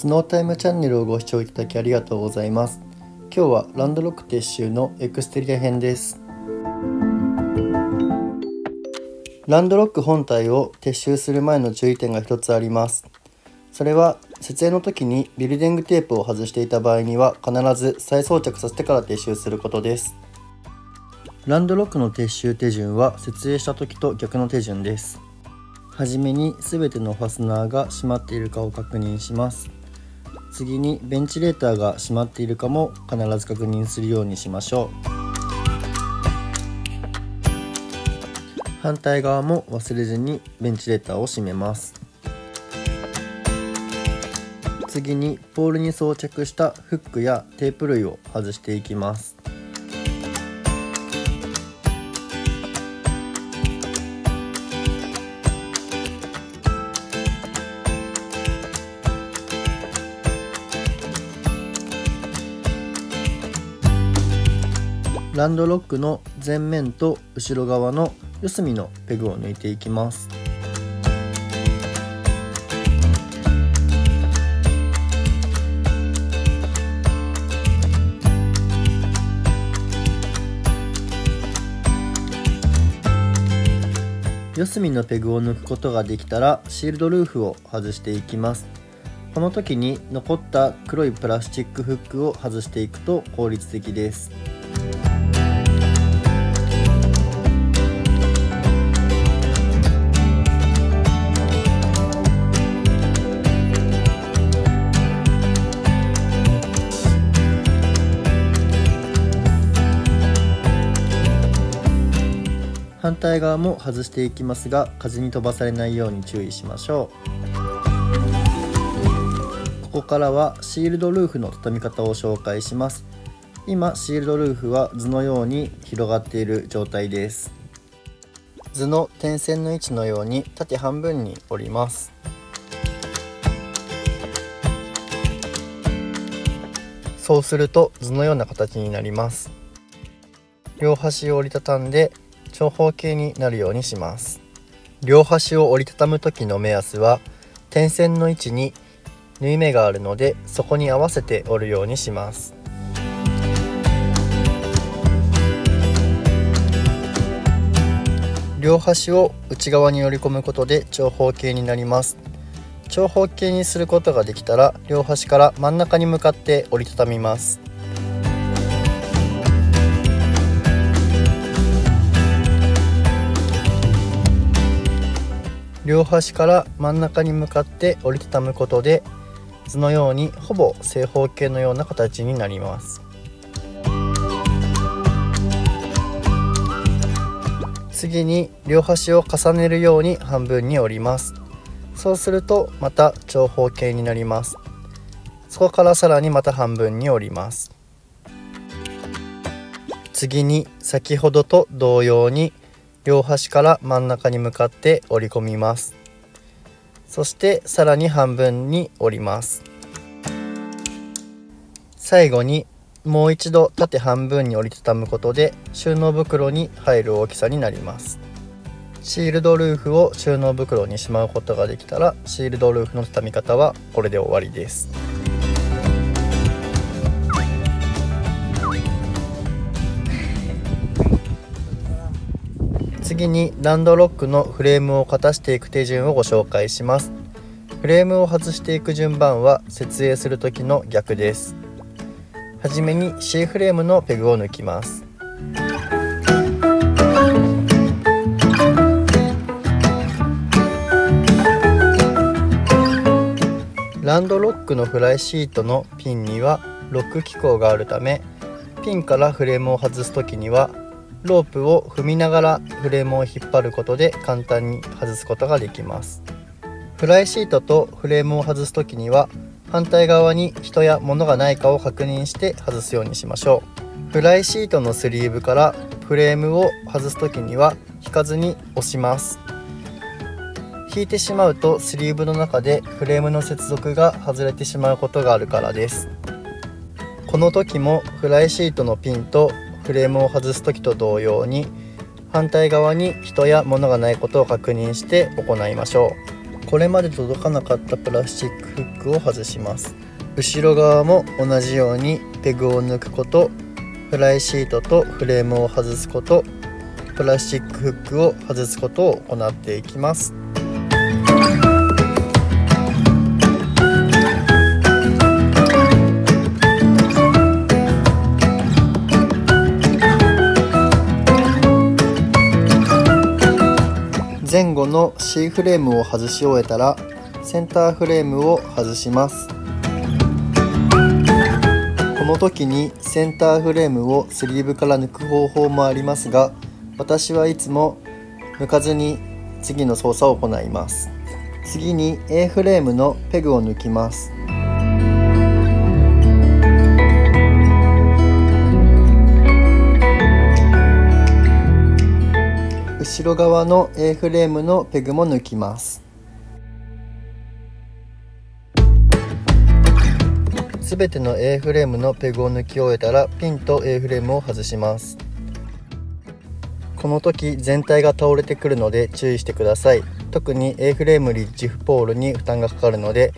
スノータイムチャンネルをご視聴いただきありがとうございます。今日はランドロック撤収のエクステリア編です。ランドロック本体を撤収する前の注意点が一つあります。それは設営の時にビルディングテープを外していた場合には必ず再装着させてから撤収することです。ランドロックの撤収手順は設営した時と逆の手順です。はじめに全てのファスナーが閉まっているかを確認します。次にベンチレーターが閉まっているかも必ず確認するようにしましょう。反対側も忘れずにベンチレーターを閉めます。次にポールに装着したフックやテープ類を外していきます。ランドロックの前面と後ろ側の四隅のペグを抜いていきます。四隅のペグを抜くことができたらシールドルーフを外していきます。この時に残った黒いプラスチックフックを外していくと効率的です。反対側も外していきますが、風に飛ばされないように注意しましょう。ここからはシールドルーフの畳み方を紹介します。今シールドルーフは図のように広がっている状態です。図の点線の位置のように縦半分に折ります。そうすると図のような形になります。両端を折りたたんで長方形になるようにします。両端を折りたたむ時の目安は点線の位置に縫い目があるので、そこに合わせて折るようにします。両端を内側に折り込むことで長方形になります。長方形にすることができたら両端から真ん中に向かって折りたたみます。両端から真ん中に向かって折りたたむことで図のようにほぼ正方形のような形になります。次に両端を重ねるように半分に折ります。そうするとまた長方形になります。そこからさらにまた半分に折ります。次に先ほどと同様に両端から真ん中に向かって折り込みます。そしてさらに半分に折ります。最後にもう一度縦半分に折りたたむことで収納袋に入る大きさになります。シールドルーフを収納袋にしまうことができたらシールドルーフの畳み方はこれで終わりです。次にランドロックのフレームを片していく手順をご紹介します。フレームを外していく順番は設営する時の逆です。はじめに C フレームのペグを抜きます。ランドロックのフライシートのピンにはロック機構があるため、ピンからフレームを外す時にはロープを踏みながらフレームを引っ張ることで簡単に外すことができます。フライシートとフレームを外す時には反対側に人や物がないかを確認して外すようにしましょう。フライシートのスリーブからフレームを外す時には引かずに押します。引いてしまうとスリーブの中でフレームの接続が外れてしまうことがあるからです。この時もフライシートのピンとフレームを外す時と同様に反対側に人や物がないことを確認して行いましょう。これまで届かなかったプラスチックフックを外します。後ろ側も同じようにペグを抜くこと、フライシートとフレームを外すこと、プラスチックフックを外すことを行っていきます。前後の C フレームを外し終えたらセンターフレームを外します。この時にセンターフレームをスリーブから抜く方法もありますが、私はいつも抜かずに次の操作を行います。次に A フレームのペグを抜きます。後ろ側の A フレームのペグも抜きます。すべての A フレームのペグを抜き終えたらピンと A フレームを外します。この時全体が倒れてくるので注意してください。特に A フレームリッジポールに負担がかかるので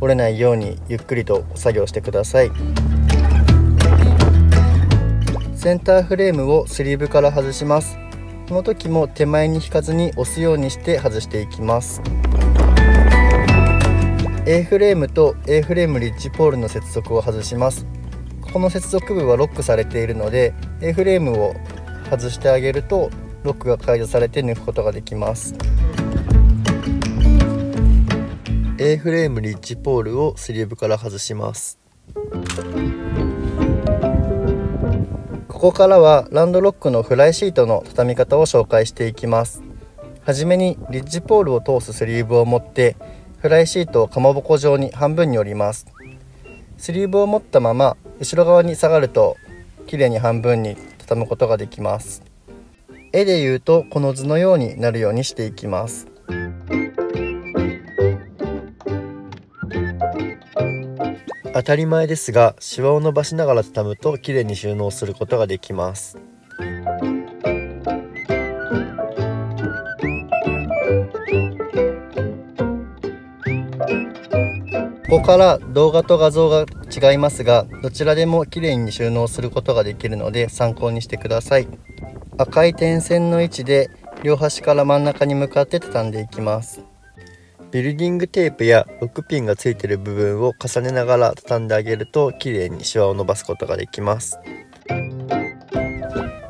折れないようにゆっくりと作業してください。センターフレームをスリーブから外します。この時も手前に引かずに押すようにして外していきます。 A フレームと A フレームリッジポールの接続を外します。この接続部はロックされているので A フレームを外してあげるとロックが解除されて抜くことができます。 A フレームリッジポールをスリーブから外します。ここからはランドロックのフライシートの畳み方を紹介していきます。はじめにリッジポールを通すスリーブを持ってフライシートをかまぼこ状に半分に折ります。スリーブを持ったまま後ろ側に下がるときれいに半分に畳むことができます。絵でいうとこの図のようになるようにしていきます。当たり前ですが、シワを伸ばしながら畳むときれいに収納することができます。ここから動画と画像が違いますが、どちらでもきれいに収納することができるので参考にしてください。赤い点線の位置で両端から真ん中に向かって畳んでいきます。ビルディングテープやロックピンがついている部分を重ねながら畳んであげるときれいにシワを伸ばすことができます。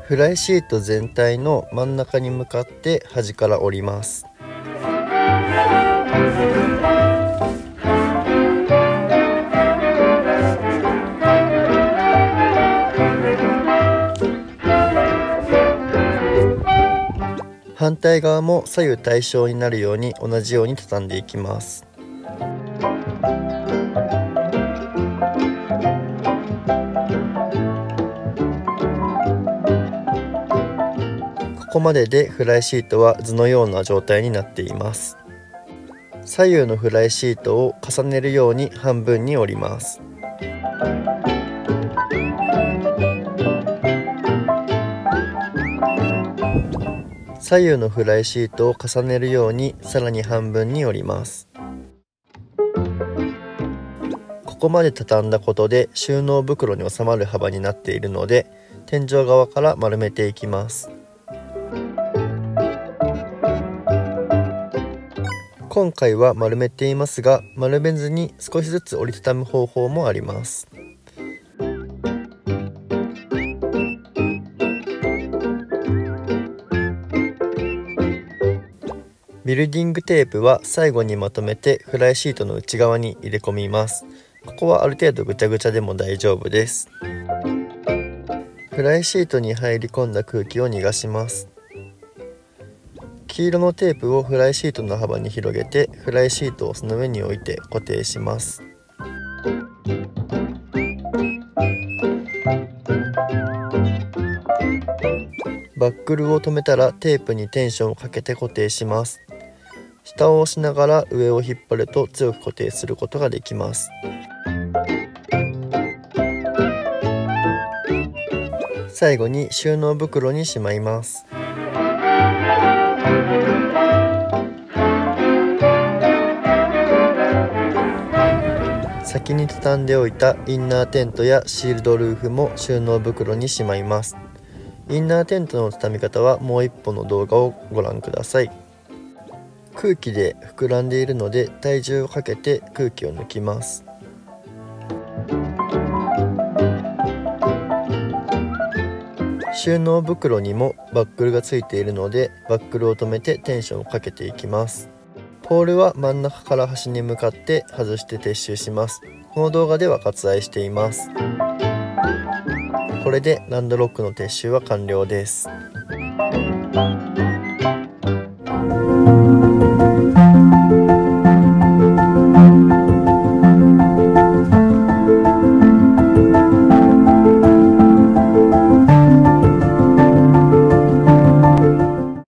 フライシート全体の真ん中に向かって端から折ります。反対側も左右対称になるように同じように畳んでいきます。ここまででフライシートは図のような状態になっています。左右のフライシートを重ねるように半分に折ります。左右のフライシートを重ねるようにさらに半分に折ります。ここまで畳んだことで収納袋に収まる幅になっているので、天井側から丸めていきます。今回は丸めていますが、丸めずに少しずつ折りたたむ方法もあります。ビルディングテープは最後にまとめてフライシートの内側に入れ込みます。ここはある程度ぐちゃぐちゃでも大丈夫です。フライシートに入り込んだ空気を逃がします。黄色のテープをフライシートの幅に広げてフライシートをその上に置いて固定します。バックルを留めたらテープにテンションをかけて固定します。下を押しながら上を引っ張ると強く固定することができます。最後に収納袋にしまいます。先に畳んでおいたインナーテントやシールドルーフも収納袋にしまいます。インナーテントの畳み方はもう一本の動画をご覧ください。空気で膨らんでいるので体重をかけて空気を抜きます。収納袋にもバックルがついているのでバックルを止めてテンションをかけていきます。ポールは真ん中から端に向かって外して撤収します。この動画では割愛しています。これでランドロックの撤収は完了です。